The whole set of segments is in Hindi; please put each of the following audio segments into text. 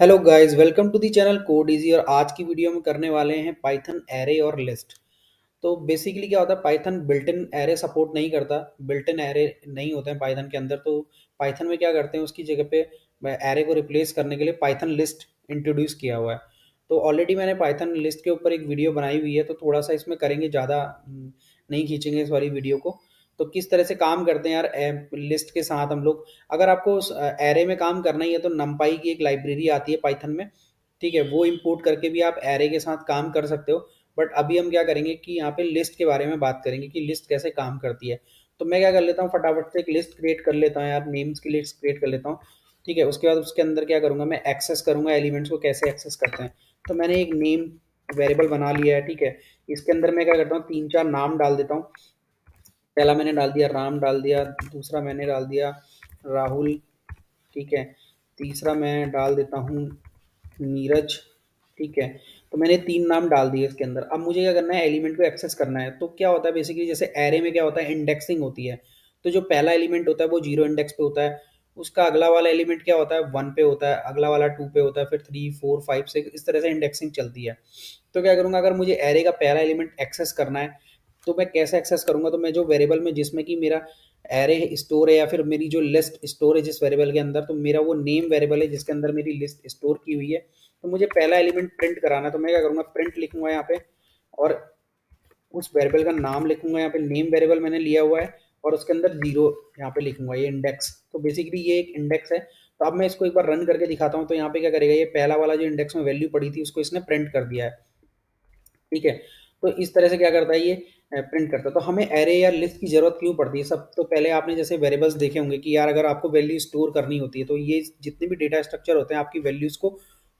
Hello guys, welcome to the channel code easy. और आज की वीडियो में करने वाले हैं पाइथन एरे और लिस्ट। तो बेसिकली क्या होता है, Python built in array support नहीं करता, बिल्ट इन एरे नहीं होते हैं पाइथन के अंदर। तो पाइथन में क्या करते हैं, उसकी जगह पे एरे को रिप्लेस करने के लिए पाइथन लिस्ट इंट्रोड्यूस किया हुआ है। तो ऑलरेडी मैंने पाइथन लिस्ट के ऊपर एक वीडियो बनाई हुई है, तो थोड़ा सा इसमें करेंगे, ज़्यादा नहीं खींचेंगे इस वाली वीडियो को। तो किस तरह से काम करते हैं यार लिस्ट के साथ हम लोग। अगर आपको एरे में काम करना ही है तो numpy की एक लाइब्रेरी आती है पाइथन में, ठीक है, वो इंपोर्ट करके भी आप एरे के साथ काम कर सकते हो। बट अभी हम क्या करेंगे कि यहाँ पे लिस्ट के बारे में बात करेंगे कि लिस्ट कैसे काम करती है। तो मैं क्या कर लेता हूँ, फटाफट से एक लिस्ट क्रिएट कर लेता हूँ यार, नेम्स की लिस्ट क्रिएट कर लेता हूँ, ठीक है। उसके बाद उसके अंदर क्या करूँगा, मैं एक्सेस करूँगा एलिमेंट्स को, कैसे एक्सेस करते हैं। तो मैंने एक नेम वेरिएबल बना लिया है, ठीक है। इसके अंदर मैं क्या करता हूँ, 3-4 नाम डाल देता हूँ। पहला मैंने डाल दिया राम, डाल दिया दूसरा मैंने डाल दिया राहुल, ठीक है। तीसरा मैं डाल देता हूँ नीरज, ठीक है। तो मैंने 3 नाम डाल दिए इसके अंदर। अब मुझे क्या करना है, एलिमेंट को एक्सेस करना है। तो क्या होता है बेसिकली, जैसे एरे में क्या होता है, इंडेक्सिंग होती है। तो जो पहला एलिमेंट होता है वो 0 इंडेक्स पे होता है, उसका अगला वाला एलिमेंट क्या होता है, 1 पे होता है, अगला वाला 2 पे होता है, फिर 3, 4, 5, 6, इस तरह से इंडेक्सिंग चलती है। तो क्या करूँगा, अगर मुझे एरे का पहला एलिमेंट एक्सेस करना है तो मैं कैसे एक्सेस करूंगा। तो मैं जो वेरिएबल में जिसमें कि मेरा एरे स्टोर है या फिर मेरी जो लिस्ट स्टोर है जिस वेरिएबल के अंदर, तो मेरा वो नेम वेरिएबल है जिसके अंदर मेरी लिस्ट स्टोर की हुई है। तो मुझे पहला एलिमेंट प्रिंट कराना है, तो मैं क्या करूंगा, प्रिंट लिखूंगा यहाँ पे और उस वेरिएबल का नाम लिखूंगा। यहाँ पे नेम वेरिएबल मैंने लिया हुआ है और उसके अंदर 0 यहाँ पे लिखूंगा, ये इंडेक्स। तो बेसिकली ये एक इंडेक्स है। तो अब मैं इसको एक बार रन करके दिखाता हूँ। तो यहाँ पे क्या करेगा, ये पहला वाला जो इंडेक्स में वैल्यू पड़ी थी उसको इसने प्रिंट कर दिया है, ठीक है। तो इस तरह से क्या करता है, ये प्रिंट करता है। तो हमें एरे या लिस्ट की ज़रूरत क्यों पड़ती है। सब तो पहले आपने जैसे वेरिएबल्स देखे होंगे कि यार अगर आपको वैल्यू स्टोर करनी होती है तो ये जितने भी डेटा स्ट्रक्चर होते हैं आपकी वैल्यूज़ को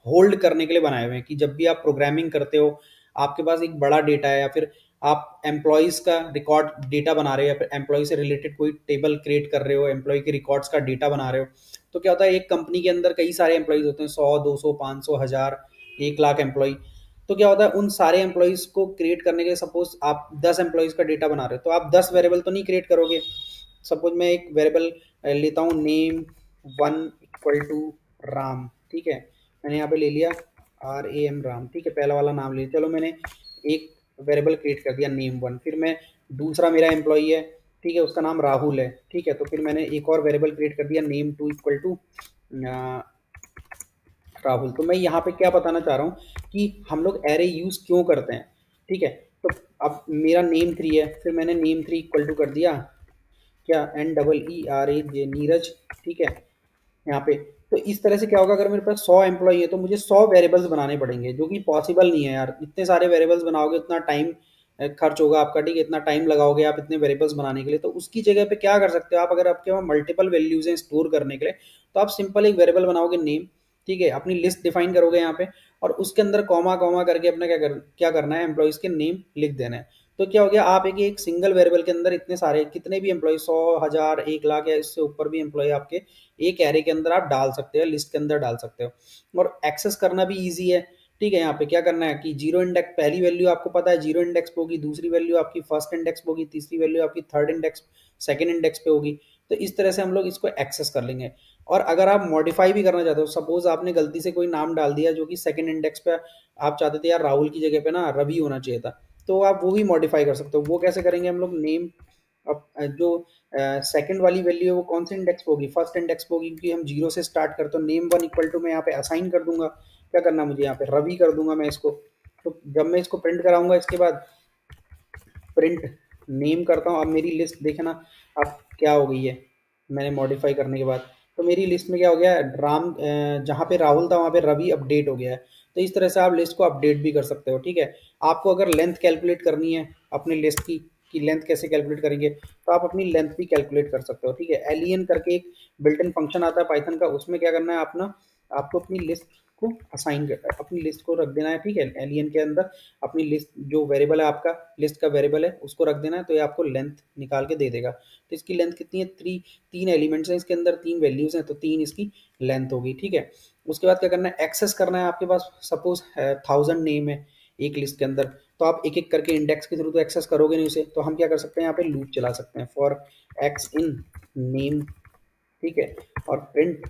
होल्ड करने के लिए बनाए हुए हैं। कि जब भी आप प्रोग्रामिंग करते हो, आपके पास एक बड़ा डेटा है या फिर आप एम्प्लॉयज़ का रिकॉर्ड डेटा बना रहे हो या फिर एम्प्लॉय से रिलेटेड कोई टेबल क्रिएट कर रहे हो, एम्प्लॉय के रिकॉर्ड्स का डेटा बना रहे हो। तो क्या होता है, एक कंपनी के अंदर कई सारे एम्प्लॉयज़ होते हैं, 100, 200, 500, 1000, 1,00,000 एम्प्लॉय। तो क्या होता है, उन सारे एम्प्लॉयज़ को क्रिएट करने के लिए सपोज आप 10 एम्प्लॉयज़ का डेटा बना रहे हो, तो आप 10 वेरिएबल तो नहीं क्रिएट करोगे। सपोज मैं एक वेरिएबल लेता हूँ नेम 1 = राम, ठीक है। मैंने यहाँ पे ले लिया RAM राम, ठीक है, पहला वाला नाम ले लिया। चलो मैंने एक वेरिएबल क्रिएट कर दिया नेम 1। फिर मैं दूसरा मेरा एम्प्लॉय है, ठीक है, उसका नाम राहुल है, ठीक है। तो फिर मैंने एक और वेरिएबल क्रिएट कर दिया नेम 2 = राहुल। तो मैं यहाँ पे क्या बताना चाह रहा हूँ कि हम लोग एरे यूज़ क्यों करते हैं, ठीक है। तो अब मेरा नेम 3 है, फिर मैंने नेम 3 = कर दिया क्या NERAJ नीरज, ठीक है, यहाँ पे। तो इस तरह से क्या होगा, अगर मेरे पास 100 एम्प्लॉई है तो मुझे 100 वेरिएबल्स बनाने पड़ेंगे, जो कि पॉसिबल नहीं है यार। इतने सारे वेरिएबल्स बनाओगे, इतना टाइम खर्च होगा आपका, ठीक है, इतना टाइम लगाओगे आप इतने वेरिएबल्स बनाने के लिए। तो उसकी जगह पे क्या कर सकते हो आप, अगर आपके वहाँ मल्टीपल वैल्यूज़ हैं स्टोर करने के लिए, तो आप सिंपल एक वेरिएबल बनाओगे नेम, ठीक है, अपनी लिस्ट डिफाइन करोगे यहाँ पे और उसके अंदर कॉमा कॉमा करके अपना क्या करना है, एम्प्लॉयज़ के नेम लिख देना है। तो क्या हो गया, आप एक सिंगल वेरिएबल के अंदर इतने सारे कितने भी एम्प्लॉय, 100, 1000, 1,00,000 या इससे ऊपर भी एम्प्लॉय आपके एक एरे के अंदर आप डाल सकते हो, लिस्ट के अंदर डाल सकते हो। और एक्सेस करना भी ईजी है, ठीक है। यहाँ पे क्या करना है कि 0 इंडेक्स, पहली वैल्यू आपको पता है 0 इंडेक्स पे होगी, दूसरी वैल्यू आपकी फर्स्ट इंडेक्स पे होगी, तीसरी वैल्यू आपकी थर्ड इंडेक्स, सेकंड इंडेक्स पे होगी। तो इस तरह से हम लोग इसको एक्सेस कर लेंगे। और अगर आप मॉडिफाई भी करना चाहते हो, सपोज आपने गलती से कोई नाम डाल दिया जो कि सेकंड इंडेक्स पे, आप चाहते थे यार राहुल की जगह पे ना रवि होना चाहिए था, तो आप वो भी मॉडिफाई कर सकते हो। वो कैसे करेंगे हम लोग, नेम जो सेकंड वाली वैल्यू है वो कौन से इंडेक्स पे होगी, फर्स्ट इंडेक्स पे होगी, क्योंकि हम 0 से स्टार्ट करते हो। नेम 1 = मैं यहाँ पे असाइन कर दूंगा, क्या करना मुझे यहाँ पे रवि कर दूंगा मैं इसको। तो जब मैं इसको प्रिंट कराऊंगा, इसके बाद प्रिंट नेम करता हूँ। अब मेरी लिस्ट देखना अब क्या हो गई है, मैंने मॉडिफाई करने के बाद। तो मेरी लिस्ट में क्या हो गया है, राम जहाँ पे राहुल था वहाँ पे रवि अपडेट हो गया है। तो इस तरह से आप लिस्ट को अपडेट भी कर सकते हो, ठीक है। आपको अगर लेंथ कैलकुलेट करनी है अपनी लिस्ट की, कि लेंथ कैसे कैलकुलेट करेंगे, तो आप अपनी लेंथ भी कैलकुलेट कर सकते हो, ठीक है। एलियन करके एक बिल्ट इन फंक्शन आता है पाइथन का, उसमें क्या करना है अपना, आपको अपनी लिस्ट को असाइन कर, अपनी लिस्ट को रख देना है, ठीक है। एलियन के अंदर अपनी लिस्ट जो वेरिएबल है, आपका लिस्ट का वेरिएबल है, उसको रख देना है। तो ये आपको लेंथ निकाल के दे देगा। तो इसकी लेंथ कितनी है, 3 एलिमेंट्स हैं इसके अंदर, 3 वैल्यूज़ हैं, तो 3 इसकी लेंथ होगी, ठीक है। उसके बाद क्या करना है, एक्सेस करना है। आपके पास सपोज 1000 नेम है एक लिस्ट के अंदर, तो आप एक एक करके इंडेक्स के थ्रू तो एक्सेस करोगे नहीं उसे। तो हम क्या कर सकते हैं, यहाँ पे लूप चला सकते हैं फॉर एक्स इन नेम, ठीक है, और प्रिंट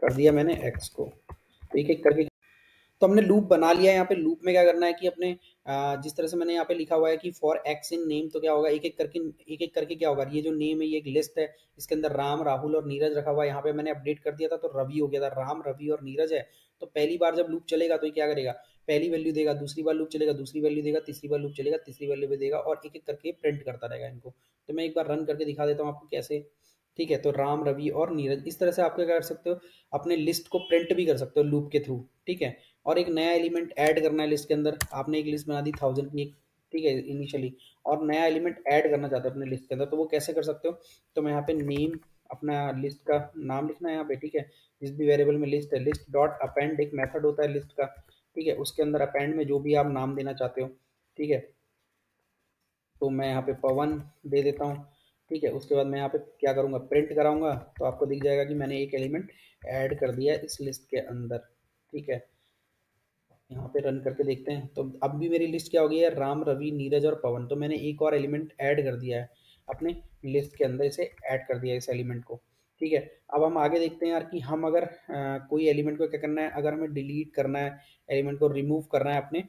कर दिया मैंने एक्स को। एक एक करके। तो हमने लूप बना लिया है। यहाँ पे लूप में क्या करना है कि अपने जिस तरह से मैंने यहाँ पे लिखा हुआ है कि फॉर एक्स इन नेम, तो क्या होगा एक एक करके क्या होगा, ये जो नेम है ये एक लिस्ट है, इसके अंदर राम, राहुल और नीरज रखा हुआ है। यहाँ पे मैंने अपडेट कर दिया था तो रवि हो गया था, राम, रवि और नीरज है। तो पहली बार जब लूप चलेगा तो ये क्या करेगा, पहली वैल्यू देगा, दूसरी बार लूप चलेगा दूसरी वैल्यू देगा, तीसरी बार लूप चलेगा तीसरी वैल्यू भी देगा, और एक एक करके प्रिंट करता रहेगा इनको। तो मैं एक बार रन करके दिखा देता हूँ आपको कैसे, ठीक है। तो राम, रवि और नीरज, इस तरह से आप क्या कर सकते हो, अपने लिस्ट को प्रिंट भी कर सकते हो लूप के थ्रू, ठीक है। और एक नया एलिमेंट ऐड करना है लिस्ट के अंदर, आपने एक लिस्ट बना दी 1000 की, ठीक है, इनिशियली, और नया एलिमेंट ऐड करना चाहते हो अपने लिस्ट के अंदर, तो वो कैसे कर सकते हो। तो मैं यहाँ पे नेम, अपना लिस्ट का नाम लिखना है यहाँ पे, ठीक है, जिस भी वेरिएबल में लिस्ट है, लिस्ट डॉट अपेंड एक मेथड होता है लिस्ट का, ठीक है, उसके अंदर अपेंड में जो भी आप नाम देना चाहते हो, ठीक है। तो मैं यहाँ पे पवन दे देता हूँ, ठीक है। उसके बाद मैं यहाँ पे क्या करूँगा, प्रिंट कराऊंगा, तो आपको दिख जाएगा कि मैंने एक एलिमेंट ऐड कर दिया है इस लिस्ट के अंदर, ठीक है। यहाँ पे रन करके देखते हैं, तो अब भी मेरी लिस्ट क्या हो गई है, राम, रवि, नीरज और पवन। तो मैंने एक और एलिमेंट ऐड कर दिया है अपने लिस्ट के अंदर, इसे ऐड कर दिया है इस एलिमेंट को, ठीक है। अब हम आगे देखते हैं यार कि हम अगर कोई एलिमेंट को क्या करना है, अगर हमें डिलीट करना है, एलिमेंट को रिमूव करना है अपने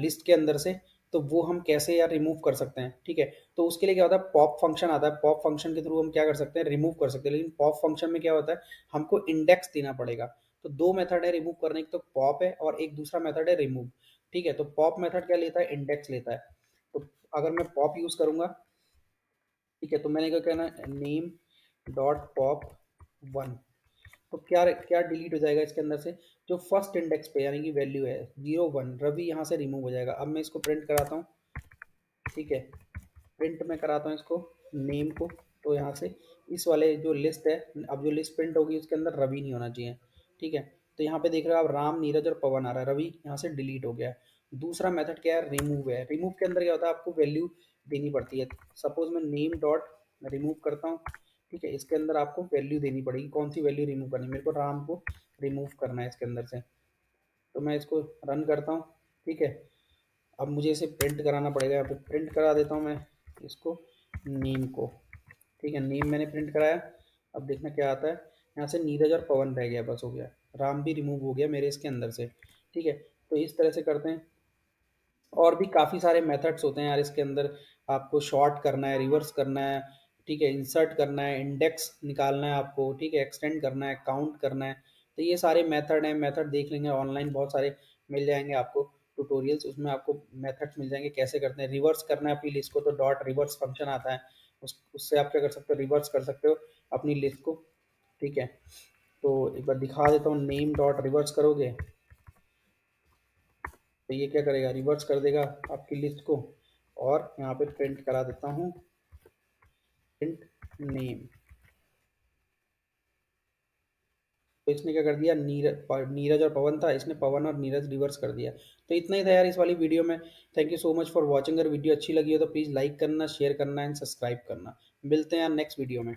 लिस्ट के अंदर से, तो वो हम कैसे यार रिमूव कर सकते हैं, ठीक है। तो उसके लिए क्या होता है, पॉप फंक्शन आता है, पॉप फंक्शन के थ्रू हम क्या कर सकते हैं, रिमूव कर सकते हैं। लेकिन पॉप फंक्शन में क्या होता है, हमको इंडेक्स देना पड़ेगा। तो दो मेथड है रिमूव करने की, तो पॉप है और एक दूसरा मेथड है रिमूव, ठीक है। तो पॉप मेथड क्या लेता है, इंडेक्स लेता है। तो अगर मैं पॉप यूज करूंगा, ठीक है, तो मैंने क्या कहना, नेम डॉट पॉप 1, तो क्या क्या डिलीट हो जाएगा इसके अंदर से, जो फर्स्ट इंडेक्स पे यानी कि वैल्यू है 0, 1 रवि, यहाँ से रिमूव हो जाएगा। अब मैं इसको प्रिंट कराता हूँ, ठीक है, प्रिंट में कराता हूँ इसको नेम को, तो यहाँ से इस वाले जो लिस्ट है, अब जो लिस्ट प्रिंट होगी उसके अंदर रवि नहीं होना चाहिए, ठीक है। तो यहाँ पे देख रहे हो आप, राम, नीरज और पवन आ रहा है, रवि यहाँ से डिलीट हो गया है। दूसरा मेथड क्या है, रिमूव है। रिमूव के अंदर क्या होता है, आपको वैल्यू देनी पड़ती है। सपोज मैं नेम डॉट रिमूव करता हूँ, ठीक है, इसके अंदर आपको वैल्यू देनी पड़ेगी, कौन सी वैल्यू रिमूव करनी है, मेरे को राम को रिमूव करना है इसके अंदर से। तो मैं इसको रन करता हूँ, ठीक है। अब मुझे इसे प्रिंट कराना पड़ेगा, यहाँ पे प्रिंट करा देता हूँ मैं इसको, नेम को, ठीक है, नेम मैंने प्रिंट कराया। अब देखना क्या आता है, यहाँ से नीरज और पवन रह गया बस, हो गया, राम भी रिमूव हो गया मेरे इसके अंदर से, ठीक है। तो इस तरह से करते हैं। और भी काफ़ी सारे मेथड्स होते हैं यार इसके अंदर, आपको शॉर्ट करना है, रिवर्स करना है, ठीक है, इंसर्ट करना है, इंडेक्स निकालना है आपको, ठीक है, एक्सटेंड करना है, काउंट करना है। तो ये सारे मेथड हैं, मेथड देख लेंगे ऑनलाइन, बहुत सारे मिल जाएंगे आपको ट्यूटोरियल्स, उसमें आपको मेथड्स मिल जाएंगे कैसे करते हैं। रिवर्स करना है अपनी लिस्ट को, तो डॉट रिवर्स फंक्शन आता है, उससे आप क्या कर सकते हो, रिवर्स कर सकते हो अपनी लिस्ट को, ठीक है। तो एक बार दिखा देता हूँ, नेम डॉट रिवर्स करोगे तो ये क्या करेगा, रिवर्स कर देगा आपकी लिस्ट को। और यहाँ पे प्रिंट करा देता हूँ, प्रिंट नेम, तो इसने क्या कर दिया, नीरज और पवन था, इसने पवन और नीरज रिवर्स कर दिया। तो इतना ही था यार इस वाली वीडियो में। Thank you so much for watching. अगर वीडियो अच्छी लगी हो तो प्लीज़ लाइक करना, शेयर करना एंड सब्सक्राइब करना। मिलते हैं यार नेक्स्ट वीडियो में।